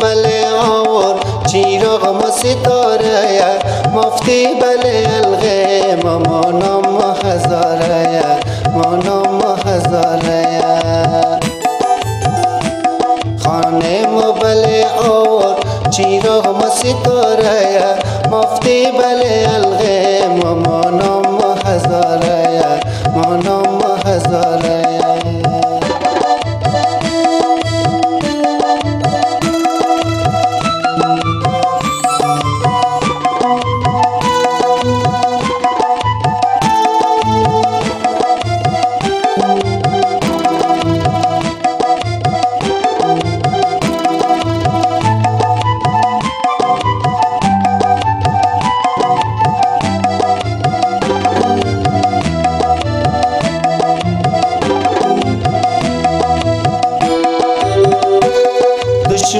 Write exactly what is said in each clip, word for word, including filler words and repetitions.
بله آور چیراغ ما ستاره مفتی بله الغه ما ما نام هزاره ما نام هزاره خانه ما بله آور چیراغ ما ستاره مفتی بله الغه ما ما نام هزاره ما نام هزاره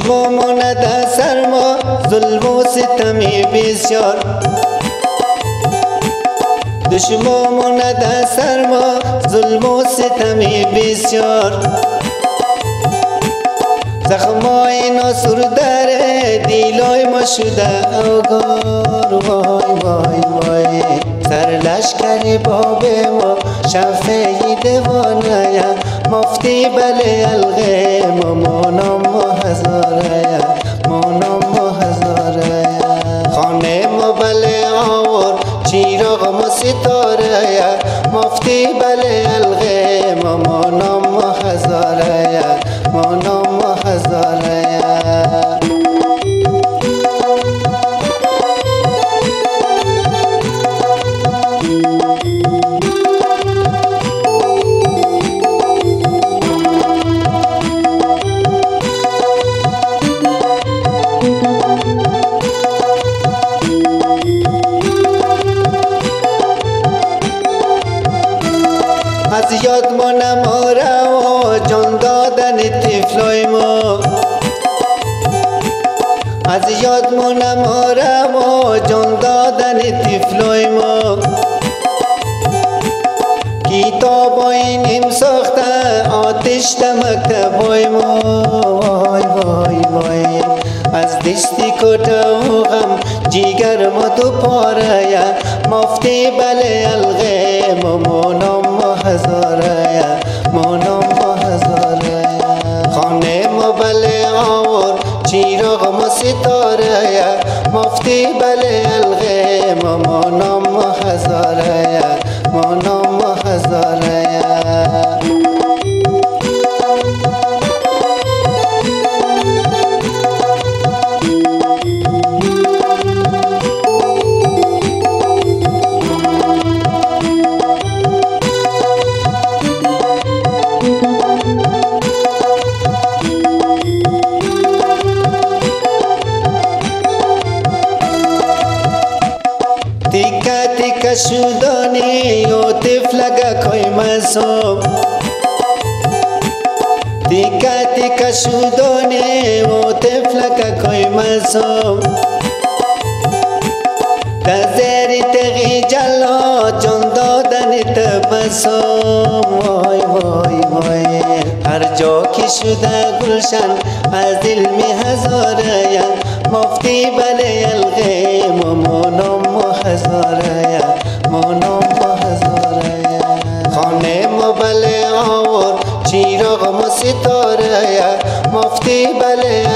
دشمنمون در سرما ظلم و ستمی بسیار زخمای ناسور در دیلای ما شده آگار وای وای وای سرلشکر باب ما شفعی دوانه مفتی بله الغه ما ما نام هزاره ما نام هزاره خانه ما بله آور چیراغ ما ستاره مفتی بله الغه ما ما نام هزاره ما نام هزاره از یاد ما نماره و جان دادن تفلای ما از یاد ما نماره و جان دادن تفلای ما کتابای نیم ساخته آتش در مکتبای ما وای وای وای از دشتی کتا و غم جیگر ما دو پاره مفتی بله الغه ما ما نام هزاره ما نام هزاره خانه ما بله آور چیراغ ما ستاره مفتی بله الغه ما ما نام هزاره ما نام هزاره شودانی و تفلگه کوی مصوب تیکا تیکا شودانی و تفلگه کوی مصوب دزری تغی جلا جان دادنی تبسم وای وای وای هر جا که شده گلشن از دل می هزاره مفتی بله الغه ما ما نام هزاره ما نام هزاره خانه ما بله آور چیراغ ما ستاره مفتی بله